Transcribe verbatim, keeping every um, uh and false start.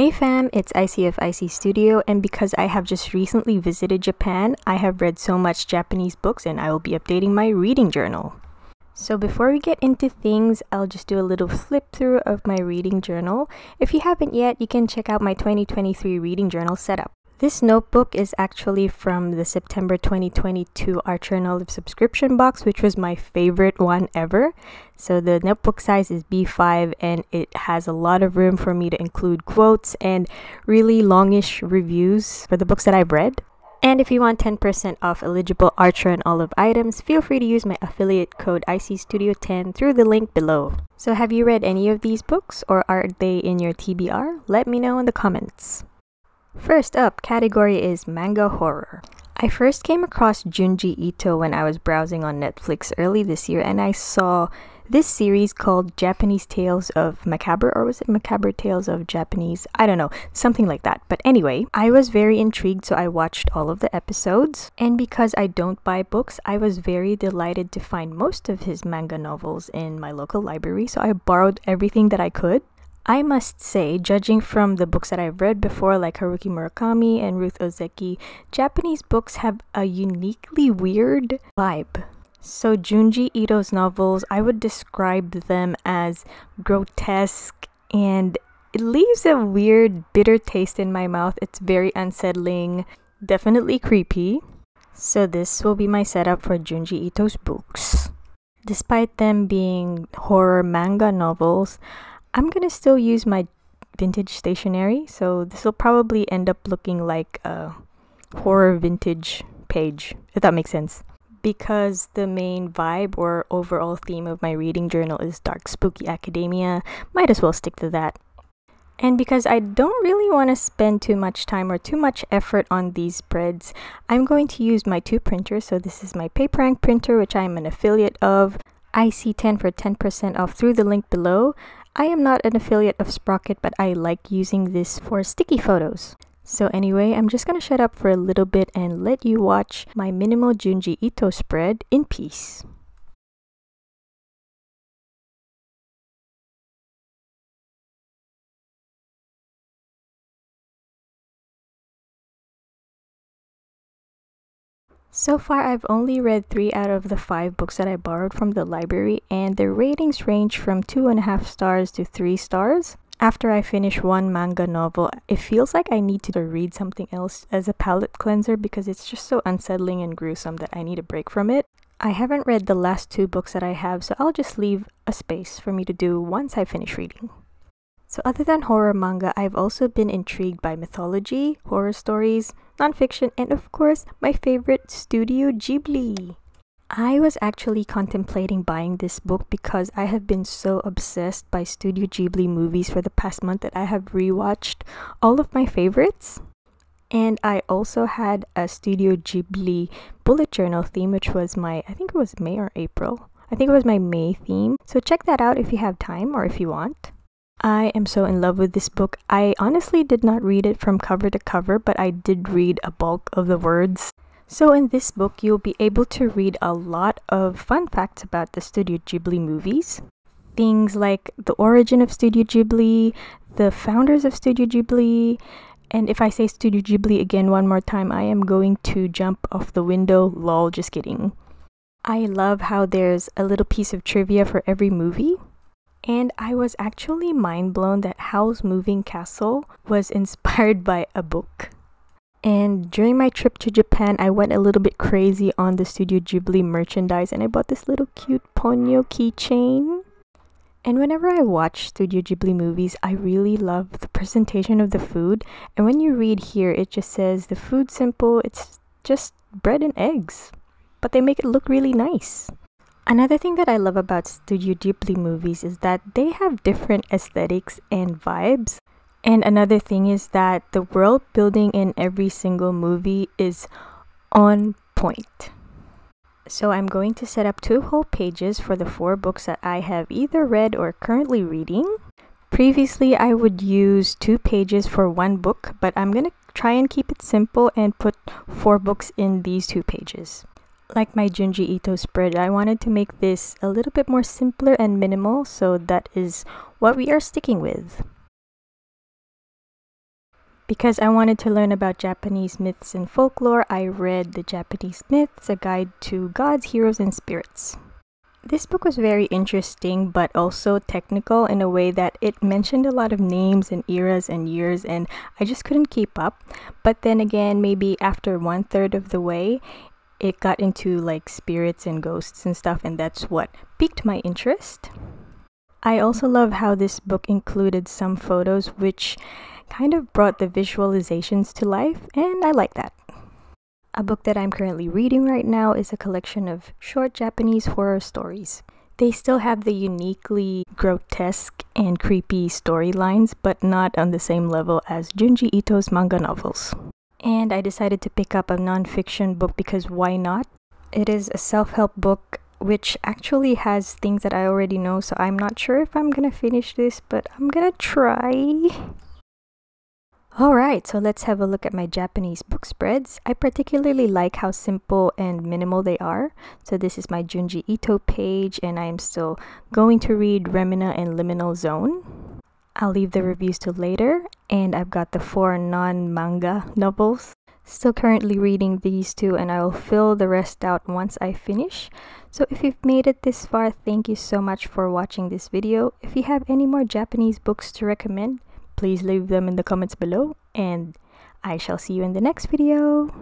Hey fam, it's Icy of Eye Sea Studio, and because I have just recently visited Japan, I have read so much Japanese books and I will be updating my reading journal. So before we get into things, I'll just do a little flip through of my reading journal. If you haven't yet, you can check out my twenty twenty-three reading journal setup. This notebook is actually from the September twenty twenty-two Art Journal subscription box, which was my favorite one ever. So the notebook size is B five and it has a lot of room for me to include quotes and really longish reviews for the books that I've read. And if you want ten percent off eligible Art Journal of items, feel free to use my affiliate code I C Studio ten through the link below. So have you read any of these books, or are they in your T B R? Let me know in the comments. First up, category is manga horror. I first came across Junji Ito when I was browsing on Netflix early this year, and I saw this series called Japanese Tales of Macabre, or was it Macabre Tales of Japanese? I don't know, something like that. But anyway, I was very intrigued, so I watched all of the episodes. And because I don't buy books, I was very delighted to find most of his manga novels in my local library, so I borrowed everything that I could. I must say, judging from the books that I've read before, like Haruki Murakami and Ruth Ozeki, Japanese books have a uniquely weird vibe. So Junji Ito's novels, I would describe them as grotesque, and it leaves a weird, bitter taste in my mouth. It's very unsettling, definitely creepy. So this will be my setup for Junji Ito's books. Despite them being horror manga novels, I'm gonna still use my vintage stationery, so this will probably end up looking like a horror vintage page, if that makes sense. Because the main vibe or overall theme of my reading journal is dark, spooky academia, might as well stick to that. And because I don't really want to spend too much time or too much effort on these spreads, I'm going to use my two printers. So this is my Paperang printer, which I'm an affiliate of, I C ten for ten percent off through the link below. I am not an affiliate of Sprocket, but I like using this for sticky photos. So anyway, I'm just gonna shut up for a little bit and let you watch my minimal Junji Ito spread in peace. So far, I've only read three out of the five books that I borrowed from the library, and their ratings range from two and a half stars to three stars. After I finish one manga novel, it feels like I need to read something else as a palate cleanser because it's just so unsettling and gruesome that I need a break from it. I haven't read the last two books that I have, so I'll just leave a space for me to do once I finish reading. So other than horror manga, I've also been intrigued by mythology, horror stories, nonfiction, and of course, my favorite, Studio Ghibli. I was actually contemplating buying this book because I have been so obsessed by Studio Ghibli movies for the past month that I have rewatched all of my favorites. And I also had a Studio Ghibli bullet journal theme, which was my, I think it was May or April. I think it was my May theme. So check that out if you have time or if you want. I am so in love with this book. I honestly did not read it from cover to cover, but I did read a bulk of the words. So in this book, you'll be able to read a lot of fun facts about the Studio Ghibli movies. Things like the origin of Studio Ghibli, the founders of Studio Ghibli, and if I say Studio Ghibli again one more time, I am going to jump off the window. Lol, just kidding. I love how there's a little piece of trivia for every movie. And I was actually mind blown that Howl's Moving Castle was inspired by a book. And during my trip to Japan, I went a little bit crazy on the Studio Ghibli merchandise, and I bought this little cute Ponyo keychain. And whenever I watch Studio Ghibli movies, I really love the presentation of the food. And when you read here, it just says the food's simple, it's just bread and eggs. But they make it look really nice. Another thing that I love about Studio Ghibli movies is that they have different aesthetics and vibes. And another thing is that the world building in every single movie is on point. So I'm going to set up two whole pages for the four books that I have either read or currently reading. Previously, I would use two pages for one book, but I'm going to try and keep it simple and put four books in these two pages. Like my Junji Ito spread, I wanted to make this a little bit more simpler and minimal, so that is what we are sticking with. Because I wanted to learn about Japanese myths and folklore, I read The Japanese Myths: A Guide to Gods, Heroes, and Spirits. This book was very interesting but also technical in a way that it mentioned a lot of names and eras and years, and I just couldn't keep up. But then again, maybe after one third of the way, it got into like spirits and ghosts and stuff, and that's what piqued my interest. I also love how this book included some photos which kind of brought the visualizations to life, and I like that. A book that I'm currently reading right now is a collection of short Japanese horror stories. They still have the uniquely grotesque and creepy storylines, but not on the same level as Junji Ito's manga novels. And I decided to pick up a non-fiction book because why not? It is a self-help book which actually has things that I already know, so I'm not sure if I'm gonna finish this, but I'm gonna try. Alright, so let's have a look at my Japanese book spreads. I particularly like how simple and minimal they are. So this is my Junji Ito page, and I am still going to read Remina and Liminal Zone. I'll leave the reviews to later, and I've got the four non-manga novels. Still currently reading these two, and I will fill the rest out once I finish. So if you've made it this far, thank you so much for watching this video. If you have any more Japanese books to recommend, please leave them in the comments below, and I shall see you in the next video.